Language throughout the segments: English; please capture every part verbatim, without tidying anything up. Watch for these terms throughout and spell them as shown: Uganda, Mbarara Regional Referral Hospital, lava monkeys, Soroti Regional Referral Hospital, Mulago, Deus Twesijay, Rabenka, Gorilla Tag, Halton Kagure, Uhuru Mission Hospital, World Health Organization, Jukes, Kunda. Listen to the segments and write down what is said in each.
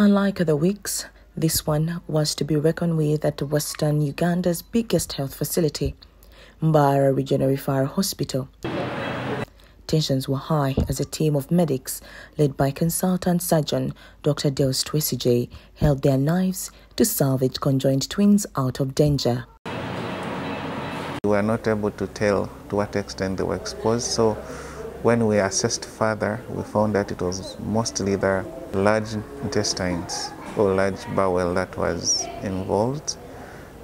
Unlike other weeks, this one was to be reckoned with at Western Uganda's biggest health facility, Mbarara Regional Referral Hospital. Tensions were high as a team of medics led by consultant surgeon Doctor Deus Twesijay held their knives to salvage conjoined twins out of danger. We were not able to tell to what extent they were exposed, so when we assessed further, we found that it was mostly the large intestines or large bowel that was involved.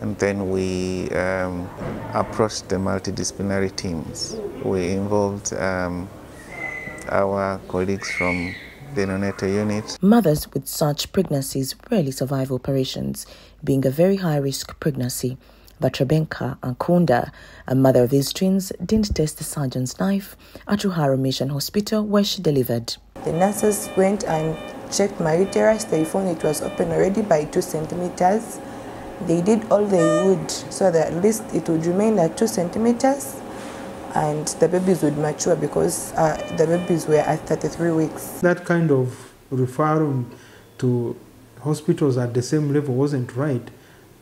And then we um, approached the multidisciplinary teams. We involved um, our colleagues from the neonatal unit. Mothers with such pregnancies rarely survive operations, being a very high-risk pregnancy. But Rabenka and Kunda, a mother of these twins, didn't taste the surgeon's knife at Uhuru Mission Hospital where she delivered. The nurses went and checked my uterus. They found it was open already by two centimeters. They did all they would so that at least it would remain at two centimeters and the babies would mature, because uh, the babies were at thirty-three weeks. That kind of referral to hospitals at the same level wasn't right.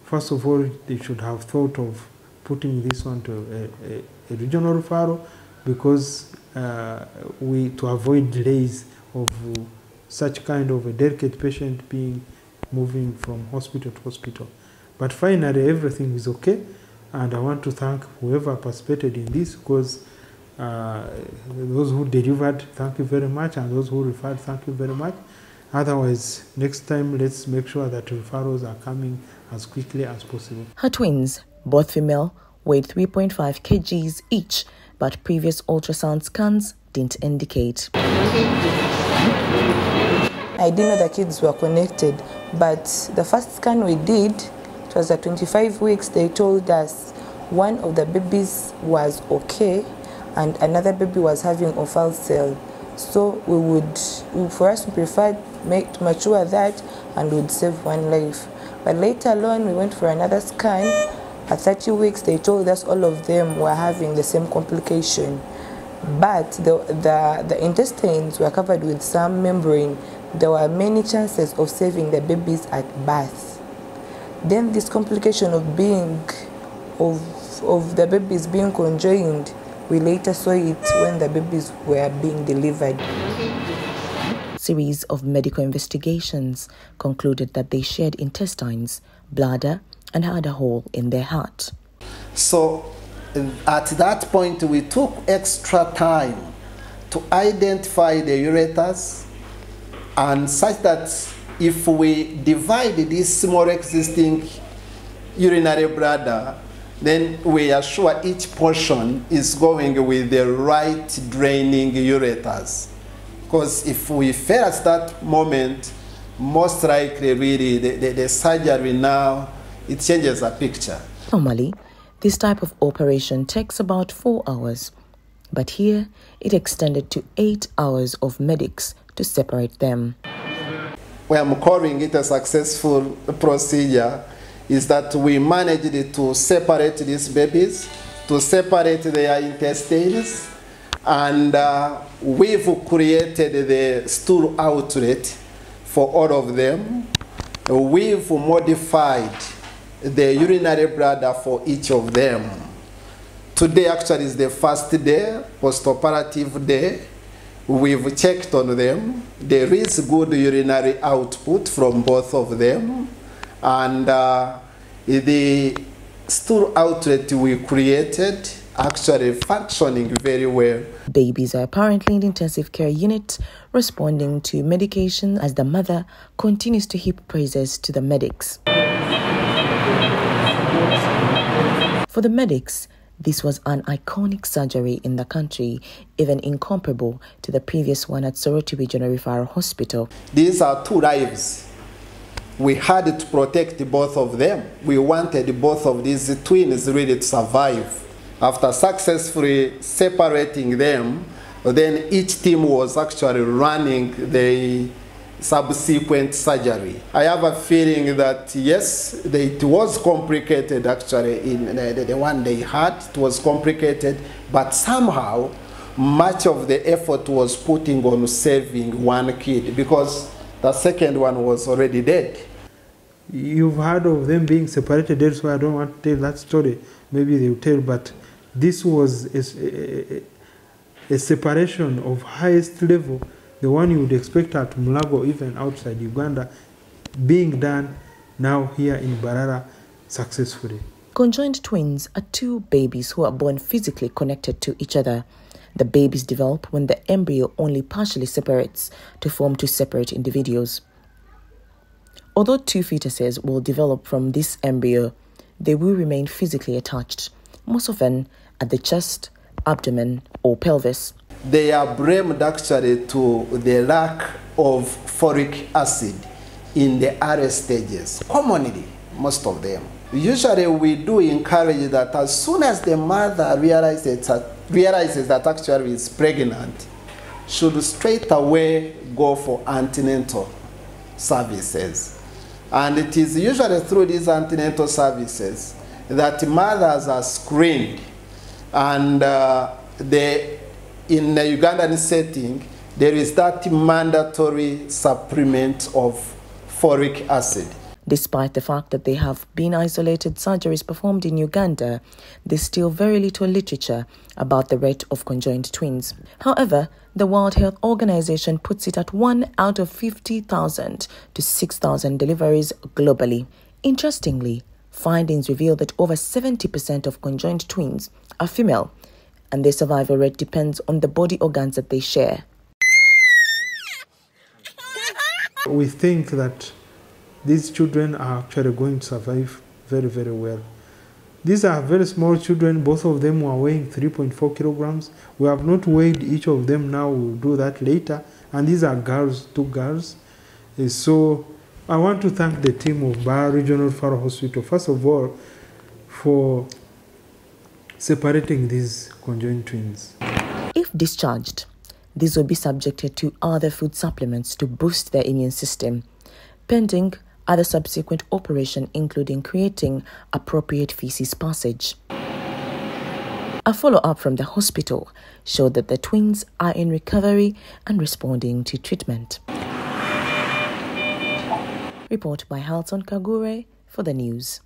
First of all, they should have thought of putting this one to a, a, a regional referral, because uh, we to avoid delays of such kind of a delicate patient being moving from hospital to hospital. But finally, everything is okay, and I want to thank whoever participated in this, because uh, those who delivered, thank you very much, and those who referred, thank you very much. Otherwise, next time, let's make sure that referrals are coming as quickly as possible. Her twins, both female, weighed three point five kilograms each, but previous ultrasound scans didn't indicate. I didn't know the kids were connected, but the first scan we did, it was at twenty-five weeks, they told us one of the babies was okay and another baby was having offal cell. So we would, for us, we preferred make, to mature that and would save one life. But later on, we went for another scan. At thirty weeks, they told us all of them were having the same complication. But the, the, the intestines were covered with some membrane. There were many chances of saving the babies at birth. Then this complication of being, of, of the babies being conjoined, we later saw it when the babies were being delivered. Series of medical investigations concluded that they shared intestines, bladder, and had a hole in their heart. So at that point, we took extra time to identify the ureters, and such that if we divide this small existing urinary bladder, then we are sure each portion is going with the right draining ureters. Because if we fail at that moment, most likely really the, the, the surgery now, it changes the picture. Normally, this type of operation takes about four hours. But here, it extended to eight hours of medics to separate them. Well, I'm calling it a successful procedure is that we managed to separate these babies, to separate their intestines, and uh, we've created the stool outlet for all of them. We've modified the urinary bladder for each of them. Today actually is the first day, postoperative day. We've checked on them. There is good urinary output from both of them. And uh, the stool outlet we created actually functioning very well. Babies are apparently in the intensive care unit, responding to medication as the mother continues to heap praises to the medics. For the medics, this was an iconic surgery in the country, even incomparable to the previous one at Soroti Regional Referral Hospital. These are two lives. We had to protect both of them. We wanted both of these twins really to survive. After successfully separating them, then each team was actually running the subsequent surgery. I have a feeling that yes, they, it was complicated actually in the, the one they had. It was complicated, but somehow much of the effort was putting on saving one kid, because The second one was already dead. You've heard of them being separated, that's why I don't want to tell that story. Maybe they'll tell, but this was a, a, a separation of highest level, the one you would expect at Mulago, even outside Uganda, being done now here in Mbarara successfully. Conjoined twins are two babies who are born physically connected to each other. The babies develop when the embryo only partially separates to form two separate individuals. Although two fetuses will develop from this embryo, they will remain physically attached, most often at the chest, abdomen, or pelvis. They are blamed actually to the lack of folic acid in the early stages, commonly, most of them. Usually we do encourage that as soon as the mother realizes that, realizes that actually is pregnant, should straight away go for antenatal services. And it is usually through these antenatal services that mothers are screened. And uh, they, in the Ugandan setting, there is that mandatory supplement of folic acid. Despite the fact that there have been isolated surgeries performed in Uganda, there's still very little literature about the rate of conjoined twins. However, the World Health Organization puts it at one out of fifty thousand to six thousand deliveries globally. Interestingly, findings reveal that over seventy percent of conjoined twins are female, and their survival rate depends on the body organs that they share. We think that these children are actually going to survive very, very well. These are very small children. Both of them are weighing three point four kilograms. We have not weighed each of them now. We'll do that later. And these are girls, two girls. So I want to thank the team of Mbarara Regional Referral Hospital, first of all, for separating these conjoined twins. If discharged, these will be subjected to other food supplements to boost their immune system, pending other subsequent operation, including creating appropriate feces passage. A follow-up from the hospital showed that the twins are in recovery and responding to treatment. Report by Halton Kagure for the news.